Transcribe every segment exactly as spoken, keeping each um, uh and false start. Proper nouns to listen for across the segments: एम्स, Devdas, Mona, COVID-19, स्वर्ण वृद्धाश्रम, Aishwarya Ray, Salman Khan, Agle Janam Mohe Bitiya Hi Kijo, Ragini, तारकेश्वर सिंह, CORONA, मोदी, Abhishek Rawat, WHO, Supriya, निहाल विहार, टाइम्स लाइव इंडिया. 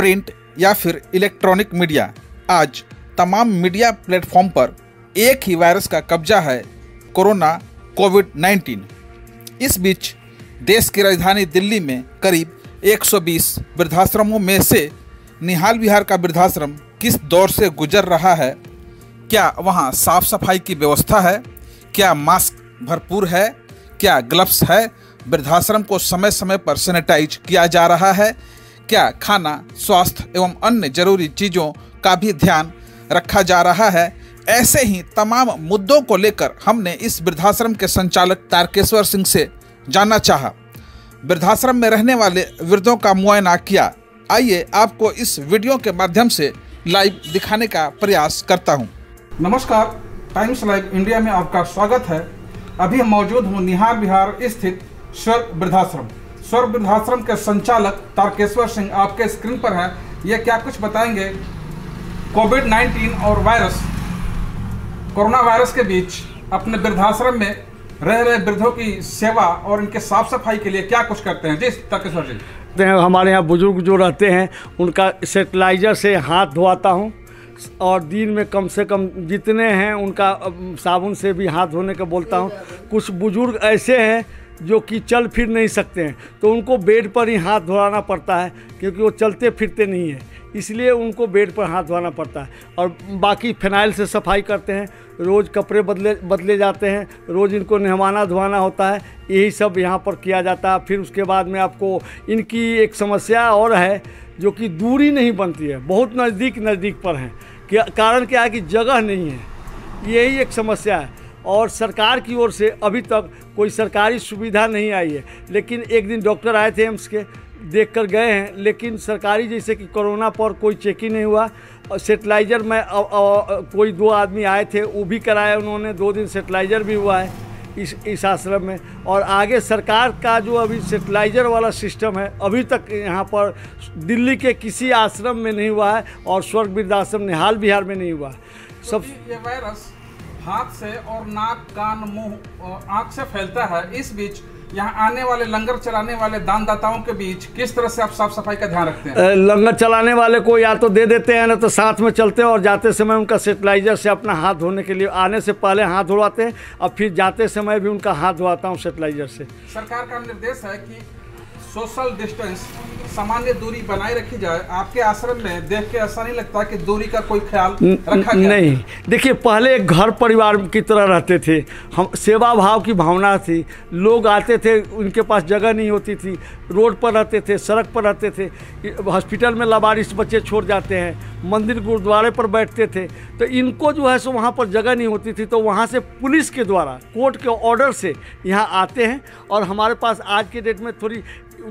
Print या फिर electronic media, आज तमाम मीडिया प्लेटफॉर्म पर एक ही वायरस का कब्जा है, कोरोना कोविड नाइन्टीन। इस बीच देश की राजधानी दिल्ली में करीब एक सौ बीस वृद्धाश्रमों में से निहाल विहार का वृद्धाश्रम किस दौर से गुजर रहा है, क्या वहाँ साफ सफाई की व्यवस्था है, क्या मास्क भरपूर है, क्या ग्लव्स है, वृद्धाश्रम को समय समय पर सैनिटाइज किया जा रहा है, क्या खाना, स्वास्थ्य एवं अन्य जरूरी चीज़ों का भी ध्यान रखा जा रहा है। ऐसे ही तमाम मुद्दों को लेकर हमने इस वृद्धाश्रम के संचालक तारकेश्वर सिंह से जानना चाहा। वृद्धाश्रम में रहने वाले वृद्धों का मुआयना किया। आइए आपको इस वीडियो के माध्यम से लाइव दिखाने का प्रयास करता हूं। नमस्कार, टाइम्स लाइव इंडिया में आपका स्वागत है। अभी मौजूद हूं निहाल विहार स्थित स्वर्ण वृद्धाश्रम। स्वर्ण वृद्धाश्रम के संचालक तारकेश्वर सिंह आपके स्क्रीन पर हैं। ये क्या कुछ बताएंगे कोविड नाइन्टीन और वायरस, कोरोना वायरस के बीच अपने वृद्धाश्रम में रह रहे वृद्धों की सेवा और इनके साफ सफाई के लिए क्या कुछ करते हैं? जी तारकेश्वर जी, हमारे यहाँ बुजुर्ग जो रहते हैं उनका सैनिटाइजर से हाथ धोता हूँ और दिन में कम से कम जितने हैं उनका साबुन से भी हाथ धोने का बोलता हूँ। कुछ बुजुर्ग ऐसे हैं जो कि चल फिर नहीं सकते हैं तो उनको बेड पर ही हाथ धोना पड़ता है, क्योंकि वो चलते फिरते नहीं है, इसलिए उनको बेड पर हाथ धोना पड़ता है। और बाकी फिनाइल से सफाई करते हैं, रोज़ कपड़े बदले बदले जाते हैं, रोज़ इनको नहवाना धोना होता है, यही सब यहाँ पर किया जाता है। फिर उसके बाद में आपको इनकी एक समस्या और है जो कि दूरी नहीं बनती है, बहुत नज़दीक नज़दीक पर हैं, कारण क्या है कि जगह नहीं है, यही एक समस्या है। और सरकार की ओर से अभी तक कोई सरकारी सुविधा नहीं आई है, लेकिन एक दिन डॉक्टर आए थे एम्स के, देख कर गए हैं, लेकिन सरकारी जैसे कि कोरोना पर कोई चेक ही नहीं हुआ। और सेटेलाइजर में आ, आ, कोई दो आदमी आए थे, वो भी कराए उन्होंने, दो दिन सेटेलाइजर भी हुआ है इस इस आश्रम में। और आगे सरकार का जो अभी सेटेलाइजर वाला सिस्टम है अभी तक यहाँ पर दिल्ली के किसी आश्रम में नहीं हुआ है, और स्वर्ण वृद्धाश्रम निहाल विहार में नहीं हुआ। सब ये वायरस हाथ से और नाक, कान, मुँह और आँख से फैलता है। इस बीच यहाँ आने वाले लंगर चलाने वाले दानदाताओं के बीच किस तरह से आप साफ सफाई का ध्यान रखते हैं? लंगर चलाने वाले को या तो दे देते हैं, ना तो साथ में चलते हैं, और जाते समय उनका सेटेलाइजर से अपना हाथ धोने के लिए आने से पहले हाथ धोवाते हैं, और फिर जाते समय भी उनका हाथ धोवाता हूँ सेटेलाइजर से। सरकार का निर्देश है कि सोशल डिस्टेंस, सामान्य दूरी बनाए रखी जाए। आपके आश्रम में देख के ऐसा नहीं लगता कि दूरी का कोई ख्याल रखा गया? नहीं, देखिए पहले घर परिवार की तरह रहते थे हम, सेवा भाव की भावना थी, लोग आते थे, उनके पास जगह नहीं होती थी, रोड पर रहते थे, सड़क पर रहते थे, हॉस्पिटल में लावारिस बच्चे छोड़ जाते हैं, मंदिर गुरुद्वारे पर बैठते थे, तो इनको जो है सो वहाँ पर जगह नहीं होती थी, तो वहाँ से पुलिस के द्वारा कोर्ट के ऑर्डर से यहाँ आते हैं। और हमारे पास आज के डेट में थोड़ी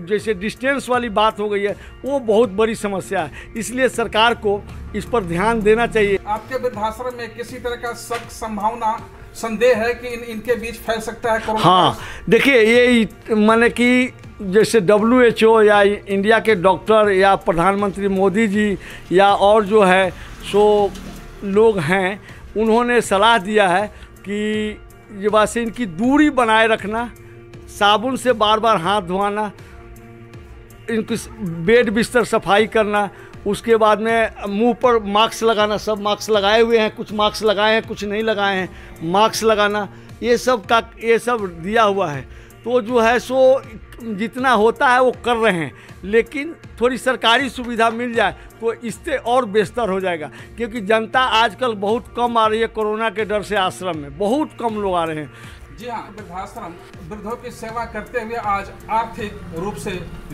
जैसे डिस्टेंस वाली बात हो गई है, वो बहुत बड़ी समस्या है, इसलिए सरकार को इस पर ध्यान देना चाहिए। आपके वृद्धाश्रम में किसी तरह का शक, संभावना, संदेह है कि इन इनके बीच फैल सकता है कोरोना? हाँ, देखिए ये माने कि जैसे डब्ल्यू एच ओ या इंडिया के डॉक्टर या प्रधानमंत्री मोदी जी या और जो है सो लोग हैं, उन्होंने सलाह दिया है कि ये बात से इनकी दूरी बनाए रखना, साबुन से बार बार हाथ धोना, इनकी बेड बिस्तर सफाई करना, उसके बाद में मुंह पर मास्क लगाना, सब मास्क लगाए हुए हैं, कुछ मास्क लगाए हैं, कुछ नहीं लगाए हैं, मास्क लगाना, ये सब का ये सब दिया हुआ है। तो जो है सो जितना होता है वो कर रहे हैं, लेकिन थोड़ी सरकारी सुविधा मिल जाए तो इससे और बेहतर हो जाएगा, क्योंकि जनता आजकल बहुत कम आ रही है कोरोना के डर से, आश्रम में बहुत कम लोग आ रहे हैं। जी हाँ, वृद्धाश्रम वृद्धों की सेवा करते हुए आज आर्थिक रूप से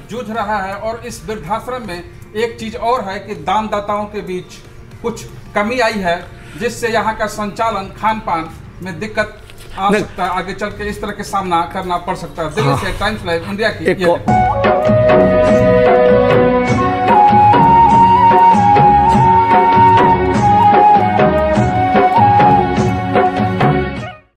जूझ रहा है, और इस वृद्धाश्रम में एक चीज़ और है कि दानदाताओं के बीच कुछ कमी आई है, जिससे यहाँ का संचालन, खान पान में दिक्कत आ सकता है, आगे चल के इस तरह के सामना करना पड़ सकता है। दिल्ली से टाइम्स लाइव इंडिया की।